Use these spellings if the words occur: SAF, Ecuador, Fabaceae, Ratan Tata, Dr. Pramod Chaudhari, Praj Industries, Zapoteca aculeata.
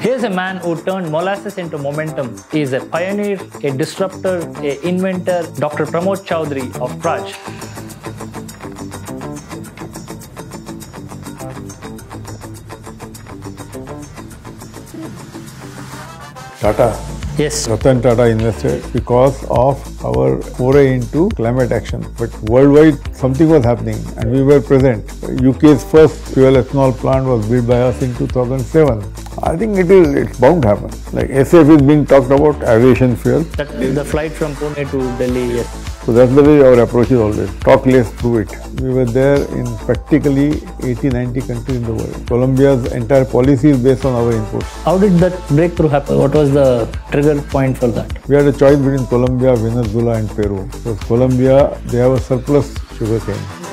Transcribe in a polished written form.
Here's a man who turned molasses into momentum. He is a pioneer, a disruptor, an inventor, Dr. Pramod Chaudhari of Praj. Tata. Yes. Ratan Tata invested because of our foray into climate action. But worldwide, something was happening and we were present. UK's first fuel ethanol plant was built by us in 2007. I think it's bound to happen. Like SAF is being talked about, aviation fuel. That is the flight from Pune to Delhi, yes. So that's the way our approach is always. Talk less, do it. We were there in practically 80-90 countries in the world. Colombia's entire policy is based on our inputs. How did that breakthrough happen? What was the trigger point for that? We had a choice between Colombia, Venezuela and Peru. Because Colombia, they have a surplus sugarcane.